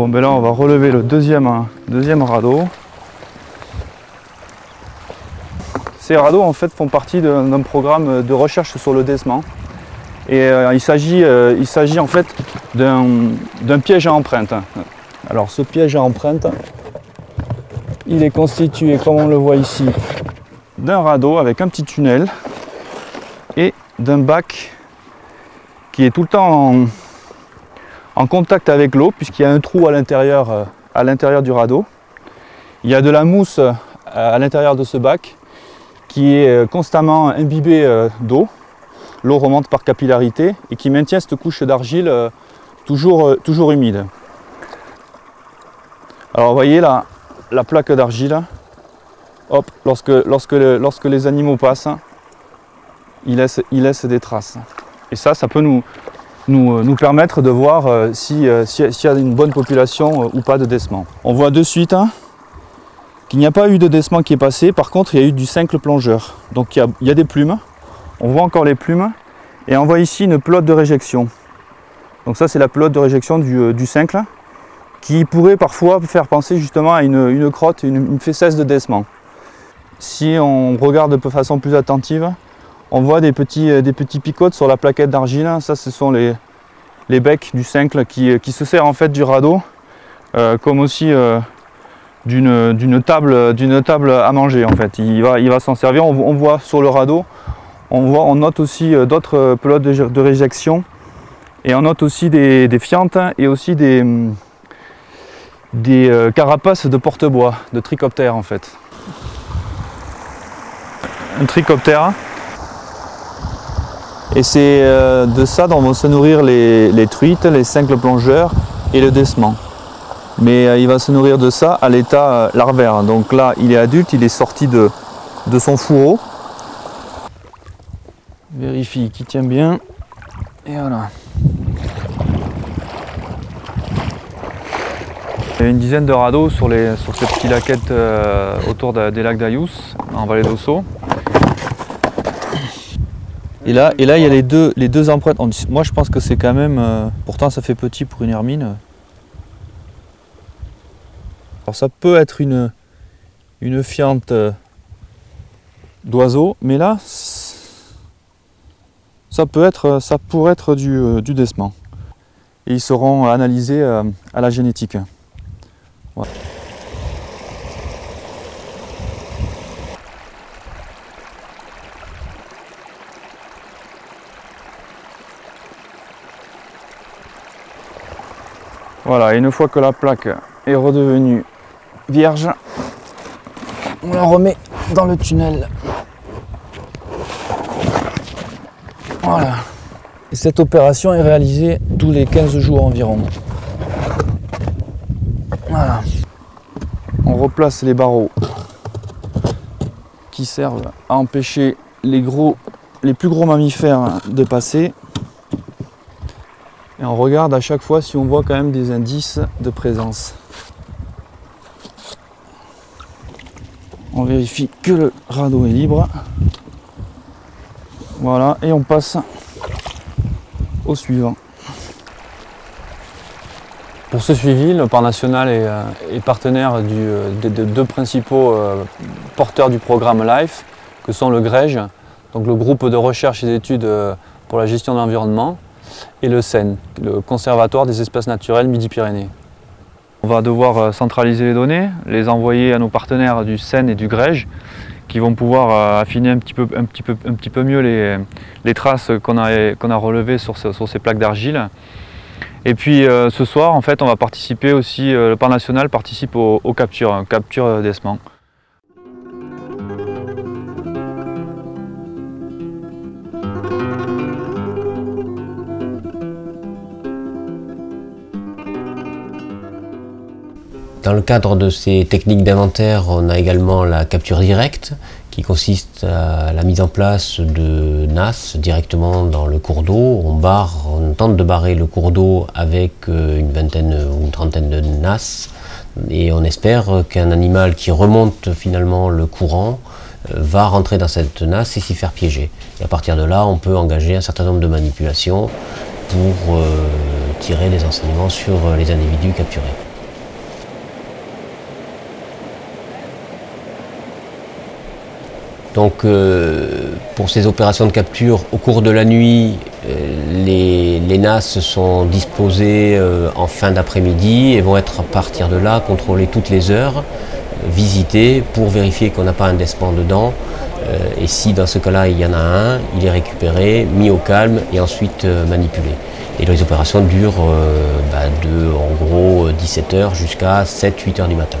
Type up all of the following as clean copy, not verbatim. Bon, ben là, on va relever le deuxième radeau. Ces radeaux, en fait, font partie d'un programme de recherche sur le desman. Et il s'agit en fait d'un piège à empreinte. Alors, ce piège à empreinte, il est constitué, comme on le voit ici, d'un radeau avec un petit tunnel et d'un bac qui est tout le temps en contact avec l'eau, puisqu'il y a un trou à l'intérieur du radeau. Il y a de la mousse à l'intérieur de ce bac qui est constamment imbibée d'eau. L'eau remonte par capillarité et qui maintient cette couche d'argile toujours humide. Alors vous voyez là, la plaque d'argile, hop, lorsque les animaux passent, ils laissent des traces. Et ça peut nous permettre de voir s'il y a une bonne population ou pas de desman. On voit de suite qu'il n'y a pas eu de desman qui est passé, par contre il y a eu du cincle plongeur. Donc il y a des plumes, on voit encore les plumes, et on voit ici une pelote de réjection. Donc ça c'est la pelote de réjection du cincle, qui pourrait parfois faire penser justement à une crotte, une fessesse de desman. Si on regarde de façon plus attentive, on voit des petits picotes sur la plaquette d'argile. Ça, ce sont les becs du cincle qui se servent en fait du radeau, comme aussi d'une table à manger en fait. Il va s'en servir. On voit sur le radeau, on note aussi d'autres pelotes de réjection, et on note aussi des fientes et aussi des carapaces de porte-bois, de tricoptère en fait. Un tricoptère. Et c'est de ça dont vont se nourrir les truites, les cincles plongeurs et le desman. Mais il va se nourrir de ça à l'état larvaire. Donc là, il est adulte, il est sorti de son fourreau. Vérifie qu'il tient bien. Et voilà. Il y a une dizaine de radeaux sur ces petits laquettes autour des lacs d'Ayous, en vallée d'Ossau. Et là il y a les deux empreintes. Moi je pense que c'est quand même... pourtant ça fait petit pour une hermine. Alors ça peut être une fiente d'oiseau, mais là ça pourrait être du desman. Et ils seront analysés à la génétique. Voilà. Voilà, une fois que la plaque est redevenue vierge, on la remet dans le tunnel. Voilà. Et cette opération est réalisée tous les 15 jours environ. Voilà. On replace les barreaux qui servent à empêcher les plus gros mammifères de passer. Et on regarde à chaque fois si on voit quand même des indices de présence. On vérifie que le radeau est libre. Voilà, et on passe au suivant. Pour ce suivi, le parc national est partenaire des deux principaux porteurs du programme LIFE, que sont le GREGE, donc le groupe de recherche et d'études pour la gestion de l'environnement, et le CEN, le Conservatoire des Espaces Naturels Midi-Pyrénées. On va devoir centraliser les données, les envoyer à nos partenaires du CEN et du GREGE, qui vont pouvoir affiner un petit peu mieux les traces qu'on a relevées sur ces plaques d'argile. Et puis ce soir, en fait, on va participer aussi, le parc national participe aux captures, capture desman. Dans le cadre de ces techniques d'inventaire, on a également la capture directe qui consiste à la mise en place de nasses directement dans le cours d'eau. On tente de barrer le cours d'eau avec une vingtaine ou une trentaine de nasses et on espère qu'un animal qui remonte finalement le courant va rentrer dans cette nasse et s'y faire piéger. Et à partir de là, on peut engager un certain nombre de manipulations pour tirer des enseignements sur les individus capturés. Donc pour ces opérations de capture, au cours de la nuit, les nasses sont disposées en fin d'après-midi et vont être à partir de là contrôlées toutes les heures, visitées pour vérifier qu'on n'a pas un desman dedans. Et si dans ce cas-là il y en a un, il est récupéré, mis au calme et ensuite manipulé. Et les opérations durent de en gros 17 h jusqu'à 7-8 h du matin.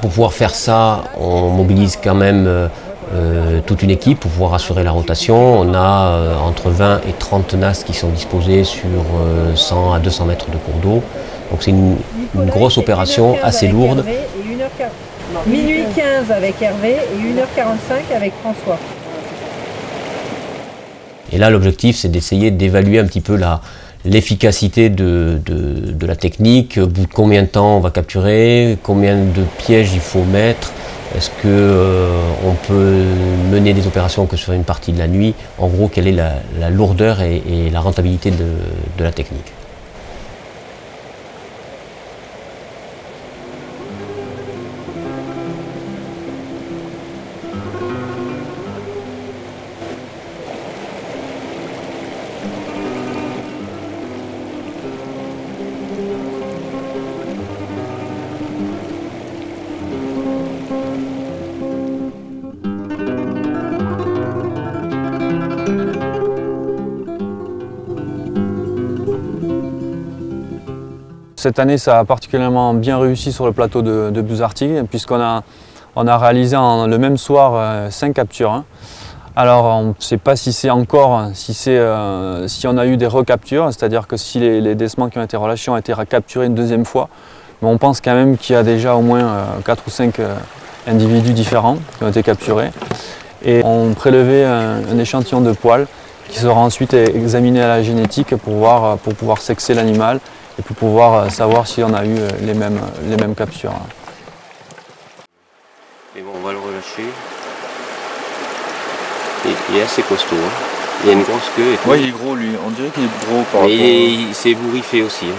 Pour pouvoir faire ça, on mobilise quand même toute une équipe pour pouvoir assurer la rotation. On a entre 20 et 30 nasses qui sont disposées sur 100 à 200 mètres de cours d'eau. Donc c'est une grosse opération assez lourde. Minuit 15 avec Hervé et 1 h 45 avec François. Et là l'objectif c'est d'essayer d'évaluer un petit peu l'efficacité de la technique, au bout de combien de temps on va capturer, combien de pièges il faut mettre, est-ce qu'on peut mener des opérations que sur une partie de la nuit, en gros quelle est la lourdeur et la rentabilité de la technique. Cette année, ça a particulièrement bien réussi sur le plateau de Bouzartigue, puisqu'on a réalisé le même soir 5 captures. Hein. Alors, on ne sait pas si on a eu des recaptures, c'est-à-dire que si les desmans qui ont été relâchés ont été recapturés une deuxième fois, mais on pense quand même qu'il y a déjà au moins 4 ou 5 individus différents qui ont été capturés. Et on prélevait un échantillon de poils qui sera ensuite examiné à la génétique pour pouvoir sexer l'animal et pour pouvoir savoir si on a eu les mêmes captures. Et bon, on va le relâcher. Il est assez costaud. Hein. Il y a une grosse queue. Oui, il est gros lui. On dirait qu'il est gros par rapport. Mais il s'est bourriffé aussi. Hein.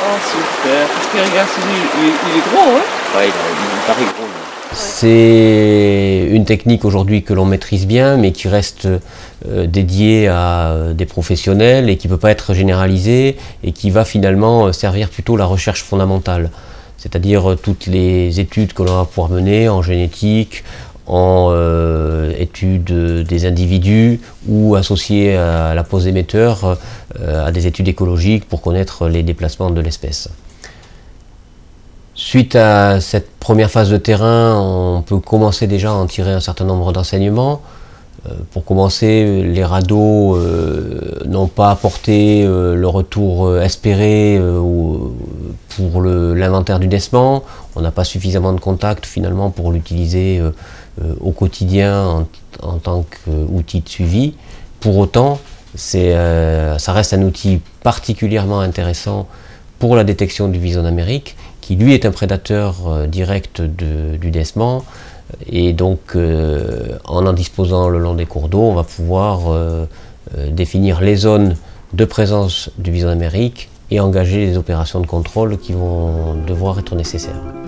Oh super. Parce que regarde, il est gros, hein. Oui, il paraît gros. Là. C'est une technique aujourd'hui que l'on maîtrise bien, mais qui reste dédiée à des professionnels et qui ne peut pas être généralisée et qui va finalement servir plutôt la recherche fondamentale, c'est-à-dire toutes les études que l'on va pouvoir mener en génétique, en études des individus ou associées à la pose émetteur, à des études écologiques pour connaître les déplacements de l'espèce. Suite à cette première phase de terrain, on peut commencer déjà à en tirer un certain nombre d'enseignements. Pour commencer, les radeaux n'ont pas apporté le retour espéré pour l'inventaire du desman. On n'a pas suffisamment de contacts finalement pour l'utiliser au quotidien en tant qu'outil de suivi. Pour autant, ça reste un outil particulièrement intéressant pour la détection du vison d'Amérique, qui lui est un prédateur direct du desman, et donc en disposant le long des cours d'eau, on va pouvoir définir les zones de présence du vison d'Amérique et engager les opérations de contrôle qui vont devoir être nécessaires.